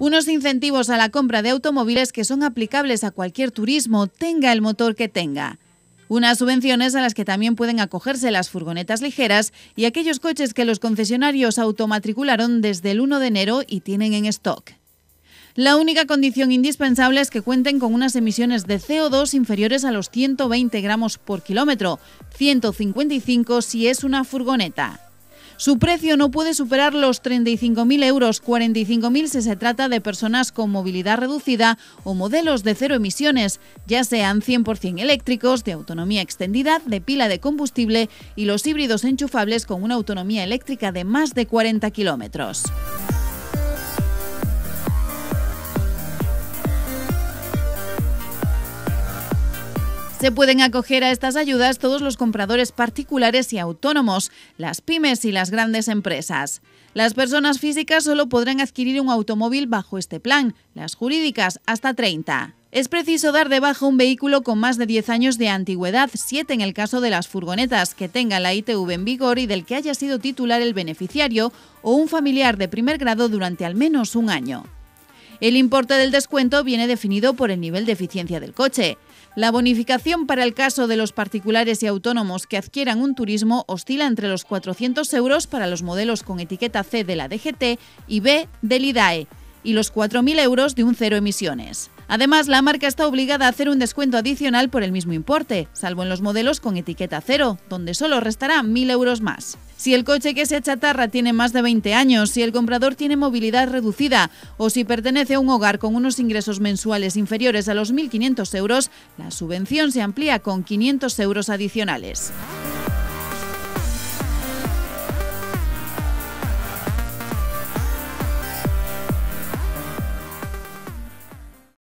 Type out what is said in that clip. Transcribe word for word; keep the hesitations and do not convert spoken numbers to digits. Unos incentivos a la compra de automóviles que son aplicables a cualquier turismo, tenga el motor que tenga. Unas subvenciones a las que también pueden acogerse las furgonetas ligeras y aquellos coches que los concesionarios automatricularon desde el uno de enero y tienen en stock. La única condición indispensable es que cuenten con unas emisiones de C O dos inferiores a los ciento veinte gramos por kilómetro, ciento cincuenta y cinco si es una furgoneta. Su precio no puede superar los treinta y cinco mil euros, cuarenta y cinco mil si se trata de personas con movilidad reducida o modelos de cero emisiones, ya sean cien por cien eléctricos, de autonomía extendida, de pila de combustible y los híbridos enchufables con una autonomía eléctrica de más de cuarenta kilómetros. Se pueden acoger a estas ayudas todos los compradores particulares y autónomos, las pymes y las grandes empresas. Las personas físicas solo podrán adquirir un automóvil bajo este plan, las jurídicas hasta treinta. Es preciso dar de baja un vehículo con más de diez años de antigüedad, siete en el caso de las furgonetas, que tenga la I T V en vigor y del que haya sido titular el beneficiario o un familiar de primer grado durante al menos un año. El importe del descuento viene definido por el nivel de eficiencia del coche. La bonificación para el caso de los particulares y autónomos que adquieran un turismo oscila entre los cuatrocientos euros para los modelos con etiqueta C de la D G T y B del I D A E y los cuatro mil euros de un cero emisiones. Además, la marca está obligada a hacer un descuento adicional por el mismo importe, salvo en los modelos con etiqueta cero, donde solo restará mil euros más. Si el coche que se achatarra tiene más de veinte años, si el comprador tiene movilidad reducida o si pertenece a un hogar con unos ingresos mensuales inferiores a los mil quinientos euros, la subvención se amplía con quinientos euros adicionales.